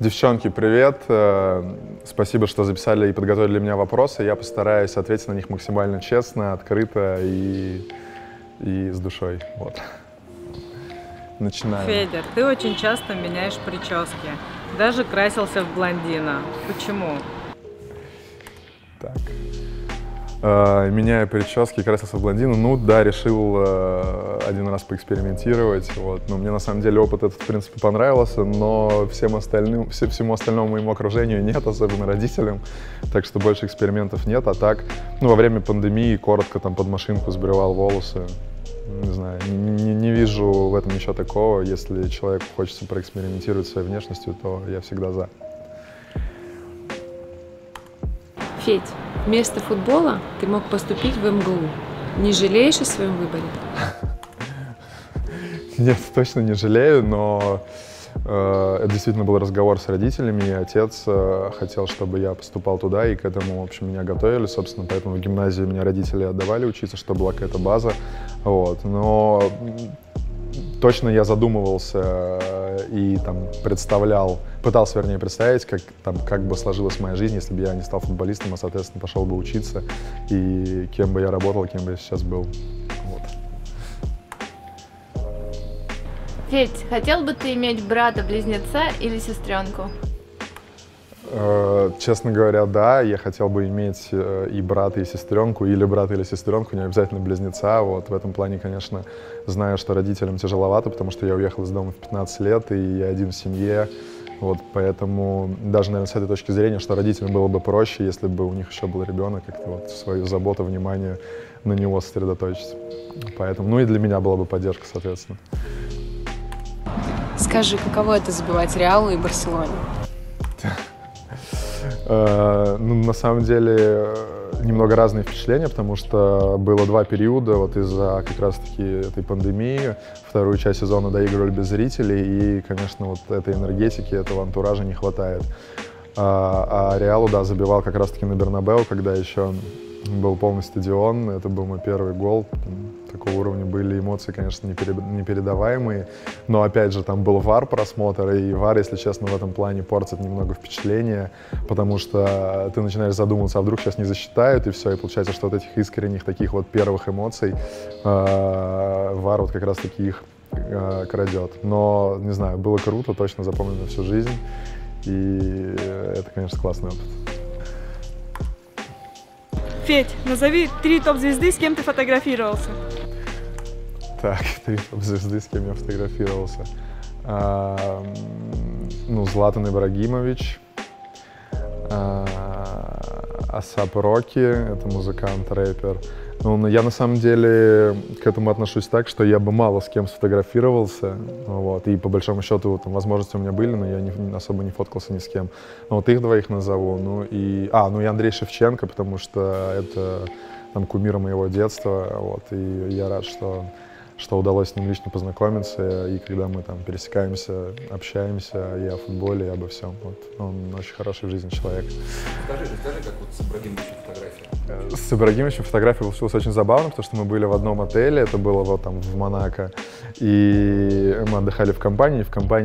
Девчонки, привет. Спасибо, что записали и подготовили меня вопросы. Я постараюсь ответить на них максимально честно, открыто и с душой. Вот. Начинаем. Федер, ты очень часто меняешь прически. Даже красился в блондина. Почему? Так. Меняя прически, красился в блондину. Ну да, решил один раз поэкспериментировать. Вот. Но мне на самом деле опыт этот, в принципе, понравился, но всему остальному моему окружению нет, особенно родителям. Так что больше экспериментов нет. А так, ну, во время пандемии коротко там под машинку сбривал волосы. Не знаю, не вижу в этом ничего такого. Если человеку хочется проэкспериментировать своей внешностью, то я всегда за. Федь, вместо футбола ты мог поступить в МГУ. Не жалеешь о своем выборе? Нет, точно не жалею, но это действительно был разговор с родителями, и отец хотел, чтобы я поступал туда, и к этому, в общем, меня готовили, собственно, поэтому в гимназии меня родители отдавали учиться, чтобы была какая-то база, вот, но точно я задумывался и там пытался представить, как бы сложилась моя жизнь, если бы я не стал футболистом, а, соответственно, пошел бы учиться, и кем бы я работал, кем бы я сейчас был. Федь, хотел бы ты иметь брата-близнеца или сестренку? Честно говоря, да. Я хотел бы иметь и брата, и сестренку, или брата, или сестренку, не обязательно близнеца. Вот в этом плане, конечно, знаю, что родителям тяжеловато, потому что я уехал из дома в 15 лет, и я один в семье. Вот, поэтому даже, наверное, с этой точки зрения, что родителям было бы проще, если бы у них еще был ребенок, как-то вот свою заботу, внимание на него сосредоточить. Поэтому, ну и для меня была бы поддержка, соответственно. Скажи, каково это забивать Реалу и Барселоне? Ну, на самом деле, немного разные впечатления, потому что было два периода, вот из-за как раз-таки этой пандемии. Вторую часть сезона доигрывали без зрителей, и, конечно, вот этой энергетики, этого антуража не хватает. А Реалу, да, забивал как раз-таки на Бернабеу, когда еще был полный стадион, это был мой первый гол. Такого уровня были эмоции, конечно, непередаваемые, но, опять же, там был ВАР просмотр, и ВАР, если честно, в этом плане портит немного впечатление, потому что ты начинаешь задумываться, а вдруг сейчас не засчитают, и все, и получается, что от этих искренних таких вот первых эмоций ВАР вот как раз-таки их крадет. Но, не знаю, было круто, точно запомнил всю жизнь, и это, конечно, классный опыт. Федь, назови 3 топ-звезды, с кем ты фотографировался. Так, 3 топ-звезды, с кем я фотографировался. Ну, Златан Ибрагимович, ASAP Rocky, это музыкант, рэпер. Ну, я на самом деле к этому отношусь так, что я бы мало с кем сфотографировался, вот, и по большому счету там, возможности у меня были, но я особо не фоткался ни с кем. Но вот их двоих назову, ну и Андрей Шевченко, потому что это там кумир моего детства, вот, и я рад, что удалось с ним лично познакомиться, и когда мы там пересекаемся, общаемся и о футболе, и обо всем. Вот. Он очень хороший в жизни человек. Скажи, как вот с Ибрагимовичем фотография? С Ибрагимовичем фотография получилась очень забавно, потому что мы были в одном отеле, это было вот там в Монако, и мы отдыхали в компании,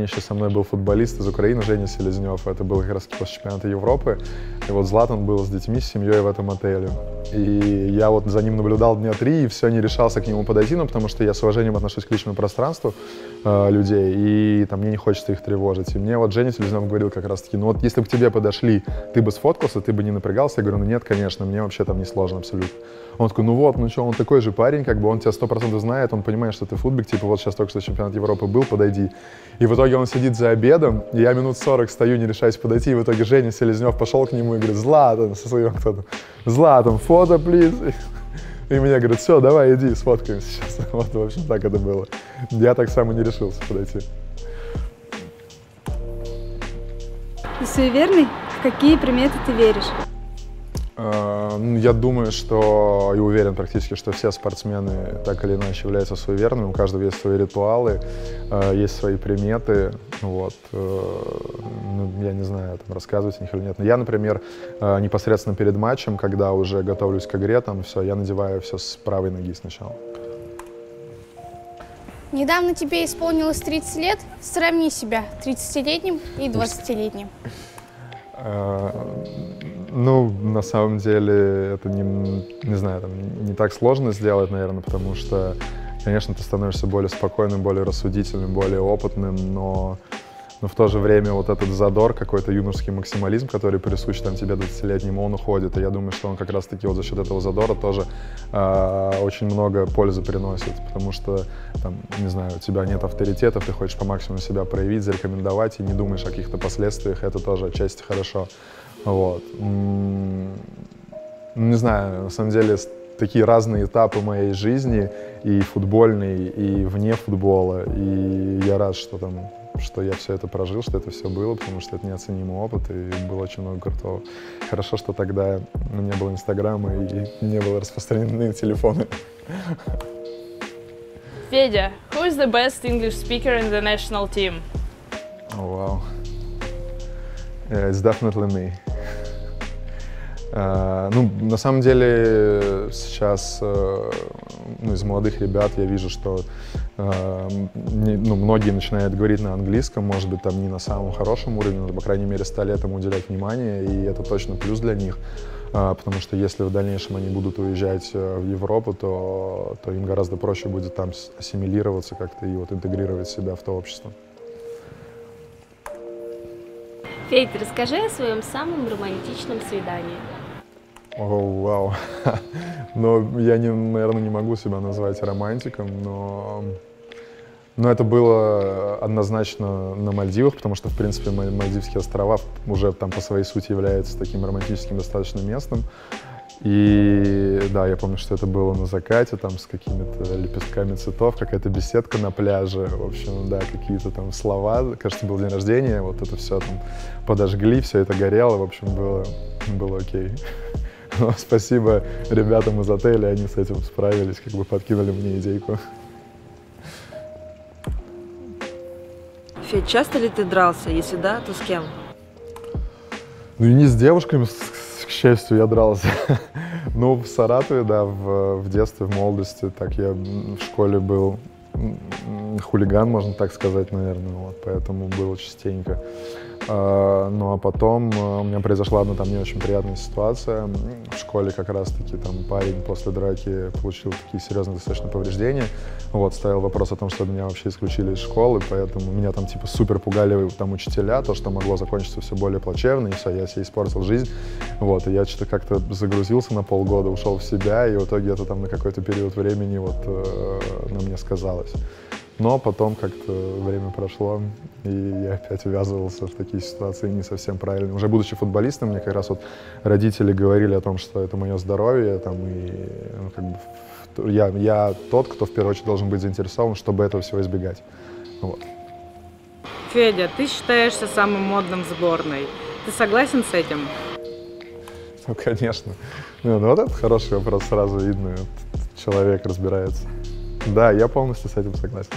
еще со мной был футболист из Украины, Женя Селезнев, это было как раз после чемпионата Европы, и вот Златан был с детьми, с семьей в этом отеле. И я вот за ним наблюдал дня 3, и все, не решался к нему подойти, ну, потому что я с уважением отношусь к личному пространству людей, и там мне не хочется их тревожить. И мне вот Женя Селезнев говорил как раз-таки, ну вот если бы к тебе подошли, ты бы сфоткался, ты бы не напрягался. Я говорю, ну нет, конечно, мне вообще там не сложно абсолютно. Он такой, ну вот, ну что, он такой же парень, как бы он тебя 100% знает, он понимает, что ты футбик, типа вот сейчас только что чемпионат Европы был, подойди. И в итоге он сидит за обедом, и я минут 40 стою, не решаюсь подойти, и в итоге Женя Селезнев пошел к нему и говорит, Златан, со своим кто-то, Златан, фото, плиз. И мне говорят, все, давай, иди, сфоткаемся сейчас. Вот, в общем, так это было. Я так сам и не решился подойти. Ты суеверный? В какие приметы ты веришь? Я думаю, что и уверен практически, что все спортсмены так или иначе являются суеверными. У каждого есть свои ритуалы, есть свои приметы. Вот. Я не знаю, там, рассказывать о них или нет. Но я, например, непосредственно перед матчем, когда уже готовлюсь к игре, там все, я надеваю все с правой ноги сначала. Недавно тебе исполнилось 30 лет. Сравни себя 30-летним и 20-летним. Ну, на самом деле, это не знаю, там, не так сложно сделать, наверное, потому что, конечно, ты становишься более спокойным, более рассудительным, более опытным, но в то же время вот этот задор, какой-то юношеский максимализм, который присущ там тебе 20-летнему, он уходит. И я думаю, что он как раз-таки вот за счет этого задора тоже очень много пользы приносит, потому что, там, не знаю, у тебя нет авторитетов, ты хочешь по максимуму себя проявить, зарекомендовать и не думаешь о каких-то последствиях, это тоже отчасти хорошо. Вот. Не знаю, на самом деле такие разные этапы моей жизни, и футбольный, и вне футбола, и я рад, что, там, что я все это прожил, что это все было, потому что это неоценимый опыт, и было очень много крутого. Хорошо, что тогда не было Инстаграма и не было распространены телефоны. Федя, who is the best English speaker in the national team? Вау. It's definitely me. Ну, на самом деле, сейчас ну, из молодых ребят я вижу, что многие начинают говорить на английском, может быть, там не на самом хорошем уровне, но, по крайней мере, стали этому уделять внимание, и это точно плюс для них, потому что если в дальнейшем они будут уезжать в Европу, то им гораздо проще будет там ассимилироваться как-то и вот интегрировать себя в то общество. Федь, расскажи о своем самом романтичном свидании. О, вау. Ну, я, наверное, не могу себя назвать романтиком, но это было однозначно на Мальдивах, потому что, в принципе, Мальдивские острова уже там по своей сути являются таким романтическим достаточно местом. И да, я помню, что это было на закате, там с какими-то лепестками цветов, какая-то беседка на пляже, в общем, да, какие-то там слова, кажется, был день рождения, вот это все там подожгли, все это горело, в общем, было окей. Но спасибо ребятам из отеля, они с этим справились, как бы подкинули мне идейку. Федь, часто ли ты дрался? Если да, то с кем? Ну и не с девушками, к счастью, я дрался. Ну, в Саратове, да, в детстве, в молодости, так я в школе был хулиган, можно так сказать, наверное, вот, поэтому было частенько. Ну, а потом у меня произошла одна там не очень приятная ситуация. В школе как раз-таки там парень после драки получил такие серьезные достаточно повреждения. Вот, стоял вопрос о том, что меня вообще исключили из школы, поэтому меня там типа супер пугали там учителя, то, что могло закончиться все более плачевно, и все, я себе испортил жизнь. Вот, и я что-то как-то загрузился на полгода, ушел в себя, и в итоге это там на какой-то период времени вот на мне сказалось. Но потом как-то время прошло, и я опять ввязывался в такие ситуации не совсем правильные. Уже будучи футболистом, мне как раз вот родители говорили о том, что это мое здоровье, там, и ну, как бы, я тот, кто в первую очередь должен быть заинтересован, чтобы этого всего избегать. Вот. Федя, ты считаешься самым модным в сборной. Ты согласен с этим? Ну, конечно. Ну, вот это хороший вопрос, сразу видно, человек разбирается. Да, я полностью с этим согласен.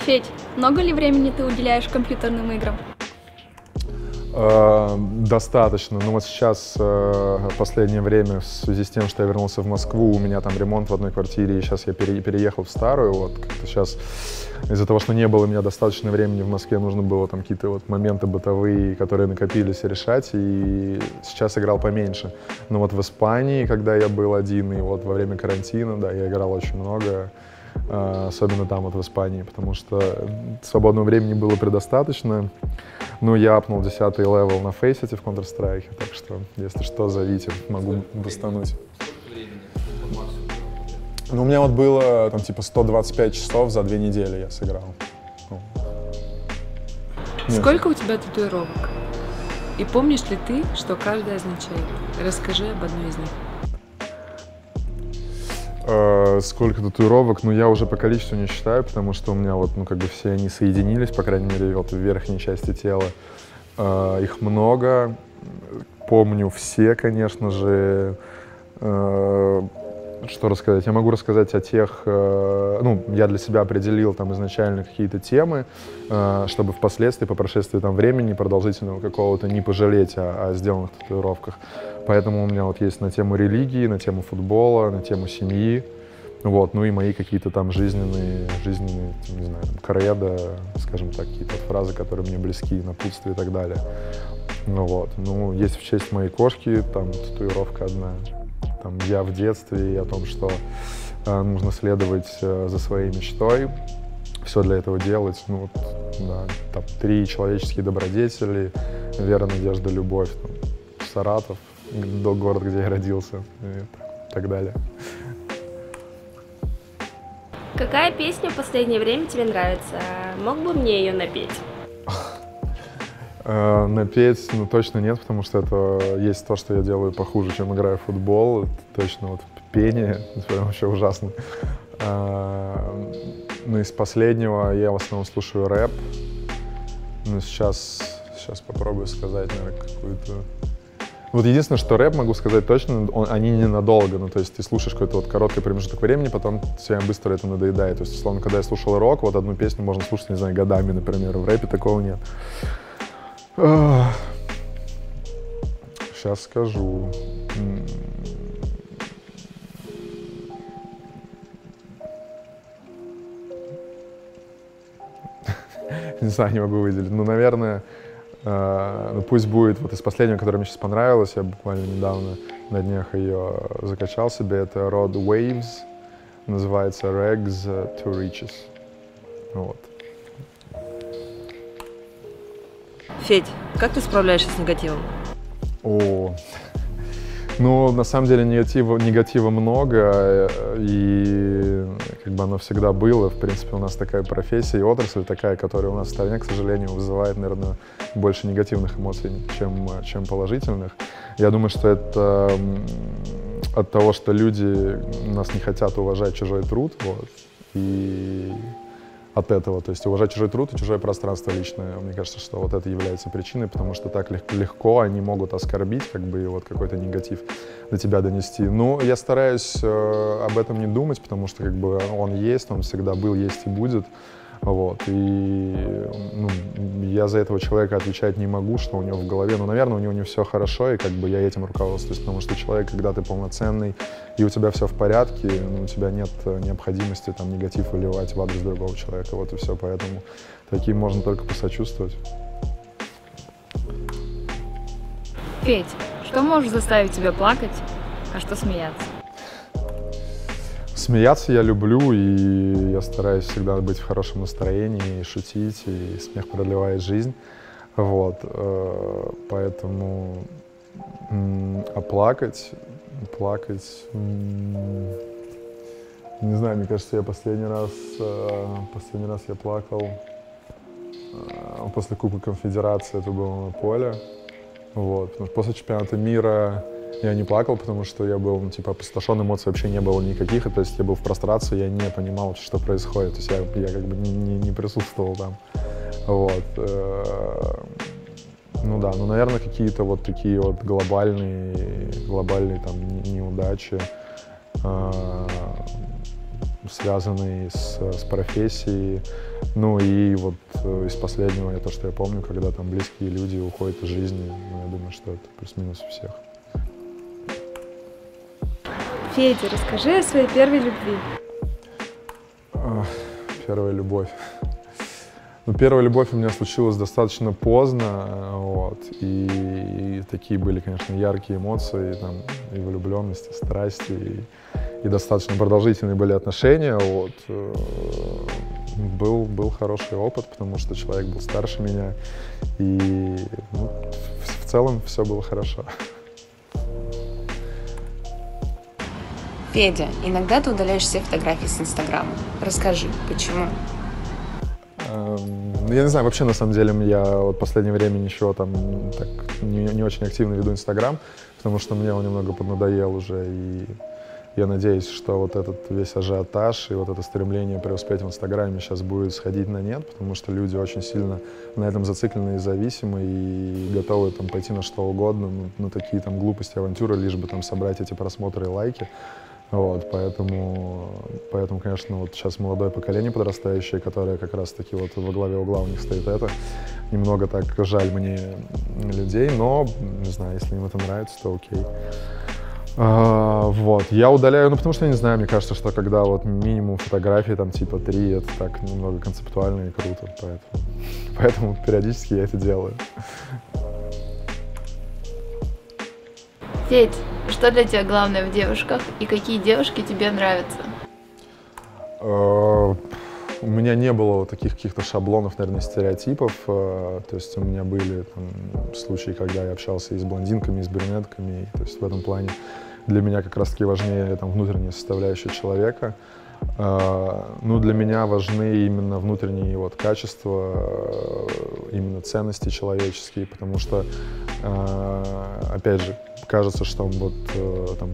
Федь, много ли времени ты уделяешь компьютерным играм? Достаточно. Но вот сейчас, в последнее время, в связи с тем, что я вернулся в Москву, у меня там ремонт в одной квартире, и сейчас я переехал в старую. Вот как-то сейчас из-за того, что не было у меня достаточно времени в Москве, нужно было там какие-то вот моменты бытовые, которые накопились, решать, и сейчас играл поменьше. Но вот в Испании, когда я был один, и вот во время карантина, да, я играл очень много, особенно там вот в Испании, потому что свободного времени было предостаточно. Ну, я апнул 10-й левел на фейсете в Counter-Strike, так что, если что, зовите, могу достануть. Ну, у меня вот было, там, типа, 125 часов за 2 недели я сыграл. Сколько у тебя татуировок? И помнишь ли ты, что каждая означает? Расскажи об одной из них. Сколько татуировок, ну, я уже по количеству не считаю, потому что у меня вот, ну, как бы все они соединились, по крайней мере, вот в верхней части тела. Их много, помню все, конечно же. Что рассказать? Я могу рассказать о тех, ну, я для себя определил там изначально какие-то темы, чтобы впоследствии, по прошествии там времени продолжительного какого-то, не пожалеть о сделанных татуировках. Поэтому у меня вот есть на тему религии, на тему футбола, на тему семьи, Вот, ну и мои какие-то там жизненные, не знаю, кредо, скажем так, какие-то фразы, которые мне близки, напутствия и так далее. Ну вот, ну есть в честь моей кошки, там татуировка одна, там я в детстве и о том, что нужно следовать за своей мечтой, все для этого делать, ну вот, да, там 3 человеческие добродетели, вера, надежда, любовь, там, Саратов, город, где я родился и так далее. Какая песня в последнее время тебе нравится? Мог бы мне ее напеть? Напеть, ну точно нет, потому что это есть то, что я делаю похуже, чем играю в футбол. Это точно вот пение, это прям вообще ужасно. Ну из последнего я в основном слушаю рэп. Ну сейчас попробую сказать, наверное, какую-то... Вот единственное, что рэп, могу сказать точно, они ненадолго, ну то есть ты слушаешь какой-то вот короткий промежуток времени, потом тебе быстро это надоедает. То есть, условно, когда я слушал рок, вот одну песню можно слушать, не знаю, годами, например, в рэпе такого нет. Сейчас скажу. Не знаю, не могу выделить, ну, наверное... Ну, пусть будет вот из последнего, которое мне сейчас понравилось, я буквально недавно на днях ее закачал себе, это Rod Wave, называется Rags to Riches. Вот. Федь, как ты справляешься с негативом? О, ну, на самом деле негатива много, и как бы оно всегда было. В принципе, у нас такая профессия и отрасль такая, которая у нас в стране, к сожалению, вызывает, наверное, больше негативных эмоций, чем положительных. Я думаю, что это от того, что люди нас не хотят уважать чужой труд, вот, и от этого, то есть уважать чужой труд и чужое пространство личное. Мне кажется, что вот это является причиной, потому что так легко они могут оскорбить, как бы, и вот какой-то негатив до тебя донести. Но я стараюсь об этом не думать, потому что, как бы, он есть, он всегда был, есть и будет. Вот, и ну, я за этого человека отвечать не могу, что у него в голове, но, наверное, у него не все хорошо, и как бы я этим руководствуюсь, потому что человек, когда ты полноценный, и у тебя все в порядке, ну, у тебя нет необходимости там негатив выливать в адрес другого человека, вот и все, поэтому таким можно только посочувствовать. Петь, что может заставить тебя плакать, а что смеяться? Смеяться я люблю, и я стараюсь всегда быть в хорошем настроении, и шутить, и смех продлевает жизнь, вот, поэтому, а плакать, не знаю, мне кажется, я последний раз я плакал после Кубка Конфедерации, это было на поле, вот, после Чемпионата мира. Я не плакал, потому что я был, ну, типа, опустошен, эмоций вообще не было никаких, то есть я был в прострации, я не понимал, что происходит, то есть я как бы не присутствовал там, вот. Ну да, ну, наверное, какие-то вот такие вот глобальные там неудачи, связанные с профессией, ну и вот из последнего, то, что я помню, когда там близкие люди уходят из жизни, ну, я думаю, что это плюс-минус у всех. Федя, расскажи о своей первой любви. Первая любовь. Ну, первая любовь у меня случилась достаточно поздно, вот, и такие были, конечно, яркие эмоции, там, и влюбленность, и страсть, и достаточно продолжительные были отношения, вот. Был хороший опыт, потому что человек был старше меня, и, ну, в целом все было хорошо. Федя, иногда ты удаляешь все фотографии с Инстаграма. Расскажи, почему? Я не знаю, вообще, на самом деле, я вот в последнее время ничего там так не очень активно веду Инстаграм, потому что мне он немного поднадоел уже, и я надеюсь, что вот этот весь ажиотаж и вот это стремление преуспеть в Инстаграме сейчас будет сходить на нет, потому что люди очень сильно на этом зациклены и зависимы, и готовы там пойти на что угодно, на такие там глупости, авантюры, лишь бы там собрать эти просмотры и лайки. Вот, поэтому, конечно, вот сейчас молодое поколение подрастающее, которое как раз-таки вот во главе угла у них стоит это, немного так жаль мне людей, но, не знаю, если им это нравится, то окей. Вот, я удаляю, ну, потому что я не знаю, мне кажется, что когда вот минимум фотографий, там, типа, 3, это так немного концептуально и круто, поэтому периодически я это делаю. Деть, что для тебя главное в девушках и какие девушки тебе нравятся? У меня не было таких каких-то шаблонов, наверное, стереотипов. То есть у меня были там случаи, когда я общался и с блондинками, и с брюнетками. И, то есть в этом плане для меня как раз-таки важнее там внутренняя составляющая человека. Ну, для меня важны именно внутренние вот качества, именно ценности человеческие, потому что, опять же, кажется, что вот там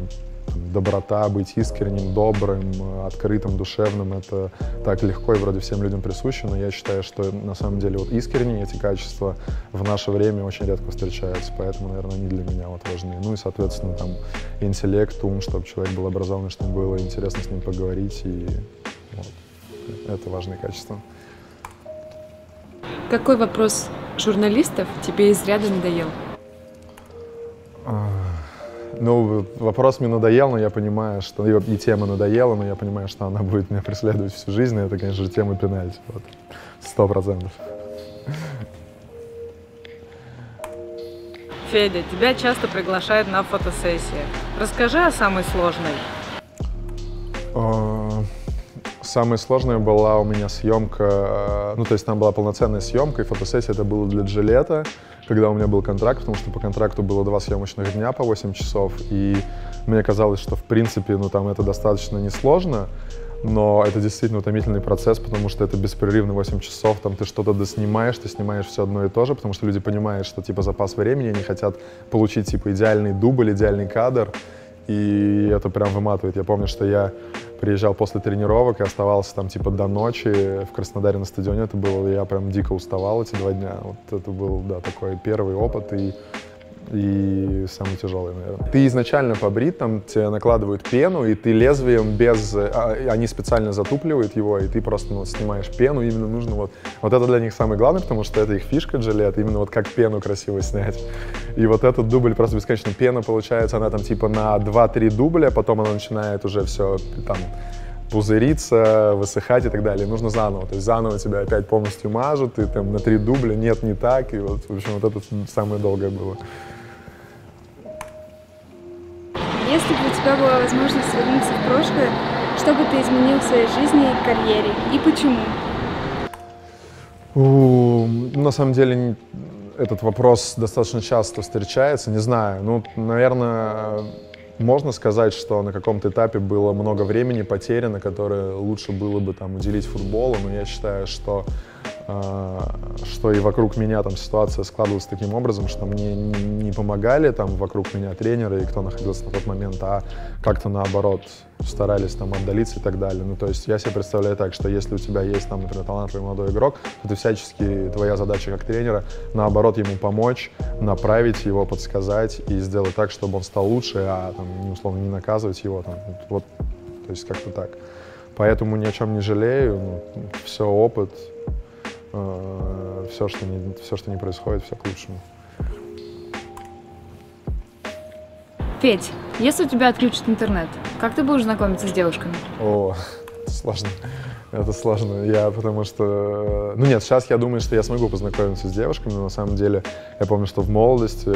доброта, быть искренним, добрым, открытым, душевным — это так легко и вроде всем людям присуще, но я считаю, что на самом деле вот искренние эти качества в наше время очень редко встречаются, поэтому, наверное, они для меня вот важны. Ну и, соответственно, там интеллект, ум, чтобы человек был образованный, чтобы было интересно с ним поговорить, и вот, это важные качества. Какой вопрос журналистов тебе из ряда надоел? Ну, вопрос мне надоел, но я понимаю, что... И тема надоела, но я понимаю, что она будет меня преследовать всю жизнь, и это, конечно же, тема пенальти, вот, 100%. Федя, тебя часто приглашают на фотосессии. Расскажи о самой сложной. Самая сложная была у меня съемка, ну, то есть там была полноценная съемка, и фотосессия это было для Жилета, когда у меня был контракт, потому что по контракту было 2 съемочных дня по 8 часов, и мне казалось, что, в принципе, ну, там это достаточно несложно, но это действительно утомительный процесс, потому что это беспрерывно 8 часов, там ты что-то доснимаешь, ты снимаешь все одно и то же, потому что люди понимают, что, типа, запас времени, они хотят получить, типа, идеальный дубль, идеальный кадр, и это прям выматывает. Я помню, что я приезжал после тренировок и оставался там типа до ночи в Краснодаре на стадионе. Это было, я прям дико уставал эти 2 дня. Вот это был, да, такой первый опыт и самый тяжелый, наверное. Ты изначально побрит, там тебе накладывают пену, и ты лезвием без... Они специально затупливают его, и ты просто ну, снимаешь пену. Именно нужно вот... Вот это для них самое главное, потому что это их фишка, Жилет, именно вот как пену красиво снять. И вот этот дубль просто бесконечно. Пена получается, она там типа на 2-3 дубля, потом она начинает уже все там пузыриться, высыхать и так далее. И нужно заново. То есть заново тебя опять полностью мажут, и там на 3 дубля нет, не так. И вот, в общем, вот это самое долгое было. Если бы у тебя была возможность вернуться в прошлое, что бы ты изменил в своей жизни и карьере? И почему? На самом деле, этот вопрос достаточно часто встречается. Не знаю, ну, наверное, можно сказать, что на каком-то этапе было много времени потеряно, которое лучше было бы там уделить футболу, но я считаю, что и вокруг меня там ситуация складывалась таким образом, что мне не помогали там вокруг меня тренеры и кто находился на тот момент, а как-то наоборот старались там отдалиться и так далее. Ну, то есть я себе представляю так, что если у тебя есть там, например, талантливый молодой игрок, то ты всячески, твоя задача как тренера, наоборот, ему помочь, направить его, подсказать и сделать так, чтобы он стал лучше, а там, условно, не наказывать его там, вот, то есть как-то так. Поэтому ни о чем не жалею, ну, все опыт. Все, что не происходит, все к лучшему. Петь, если у тебя отключат интернет, как ты будешь знакомиться с девушками? О, сложно. Это сложно. Я потому что... Ну нет, сейчас я думаю, что я смогу познакомиться с девушками, но на самом деле я помню, что в молодости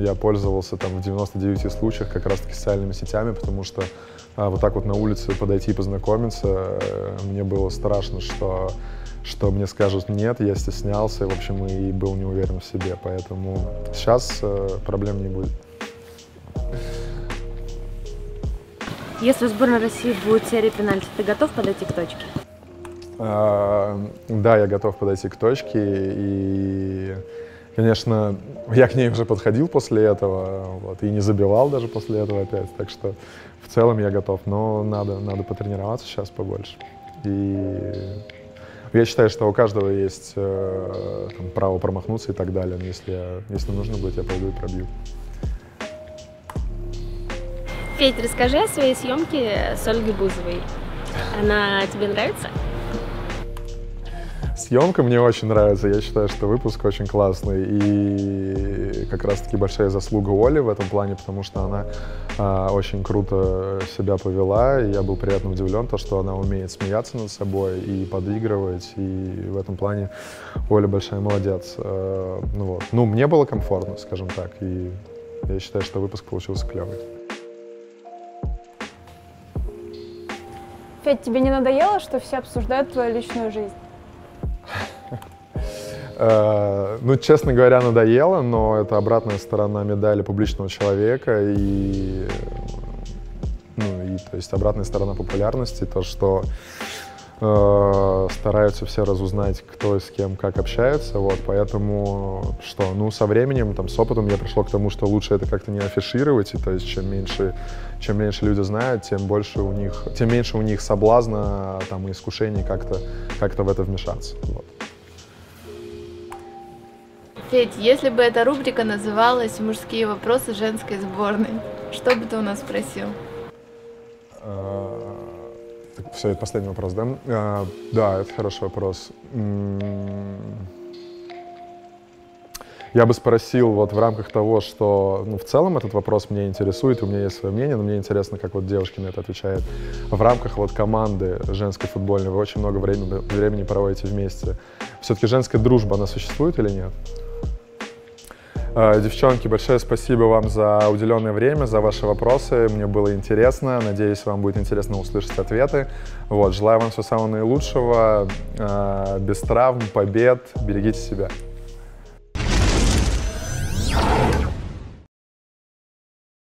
я пользовался там в 99 случаях как раз-таки социальными сетями, потому что вот так вот на улице подойти и познакомиться, мне было страшно, что мне скажут «нет», я стеснялся, и, в общем, и был не уверен в себе, поэтому сейчас проблем не будет. Если сборная России будет серия пенальти, ты готов подойти к точке? Да, я готов подойти к точке, и, конечно, я к ней уже подходил после этого, вот, и не забивал даже после этого опять, так что в целом я готов, но надо потренироваться сейчас побольше. Я считаю, что у каждого есть там, право промахнуться и так далее. Но если нужно будет, я пойду и пробью. Федь, расскажи о своей съемке с Ольгой Бузовой. Она тебе нравится? Съемка мне очень нравится, я считаю, что выпуск очень классный, и как раз-таки большая заслуга Оли в этом плане, потому что она очень круто себя повела, и я был приятно удивлен, то, что она умеет смеяться над собой и подыгрывать, и в этом плане Оля большая молодец. Ну, вот. Ну, мне было комфортно, скажем так, и я считаю, что выпуск получился клевый. Федь, тебе не надоело, что все обсуждают твою личную жизнь? Ну, честно говоря, надоело, но это обратная сторона медали публичного человека и, ну, и то есть обратная сторона популярности, то, что стараются все разузнать, кто с кем как общается, вот, поэтому что, ну, со временем, там, с опытом я пришел к тому, что лучше это как-то не афишировать, и то есть чем меньше люди знают, тем меньше у них соблазна, там, и искушений как-то в это вмешаться, вот. Федь, если бы эта рубрика называлась «Мужские вопросы женской сборной», что бы ты у нас спросил? Все, это последний вопрос, да? Да, это хороший вопрос. Я бы спросил вот в рамках того, что, ну, в целом этот вопрос меня интересует, у меня есть свое мнение, но мне интересно, как вот девушки на это отвечают. В рамках вот команды женской футбольной вы очень много времени проводите вместе. Все-таки женская дружба, она существует или нет? Девчонки, большое спасибо вам за уделенное время, за ваши вопросы. Мне было интересно. Надеюсь, вам будет интересно услышать ответы. Вот, желаю вам всего самого наилучшего. Без травм, побед. Берегите себя.